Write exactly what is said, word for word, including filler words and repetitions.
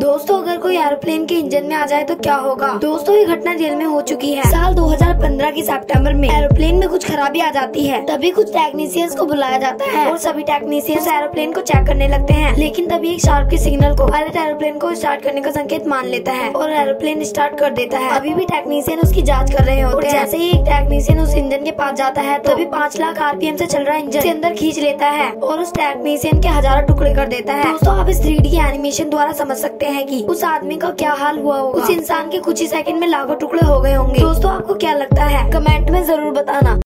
दोस्तों अगर कोई एरोप्लेन के इंजन में आ जाए तो क्या होगा। दोस्तों ये घटना जेल में हो चुकी है। साल दो हज़ार पंद्रह के सितंबर में एरोप्लेन में कुछ खराबी आ जाती है, तभी कुछ टेक्नीशियंस को बुलाया जाता है और सभी टेक्नीशियंस एरोप्लेन को चेक करने लगते हैं। लेकिन तभी एक शार्प के सिग्नल को पायलट एरोप्लेन को स्टार्ट करने का संकेत मान लेता है और एरोप्लेन स्टार्ट कर देता है। अभी भी टेक्नीशियन उसकी जाँच कर रहे होते हैं। जैसे ही एक टेक्नीशियन उस इंजन के पास जाता है, तभी पाँच लाख आरपीएम से चल रहा इंजन के अंदर खींच लेता है और उस टेक्नीशियन के हजारों टुकड़े कर देता है। दोस्तों आप इस थ्री डी एनिमेशन द्वारा समझ सकते हैं कि उस आदमी का क्या हाल हुआ होगा। उस इंसान के कुछ ही सेकंड में लाखों टुकड़े हो गए होंगे। दोस्तों आपको क्या लगता है, कमेंट में जरूर बताना।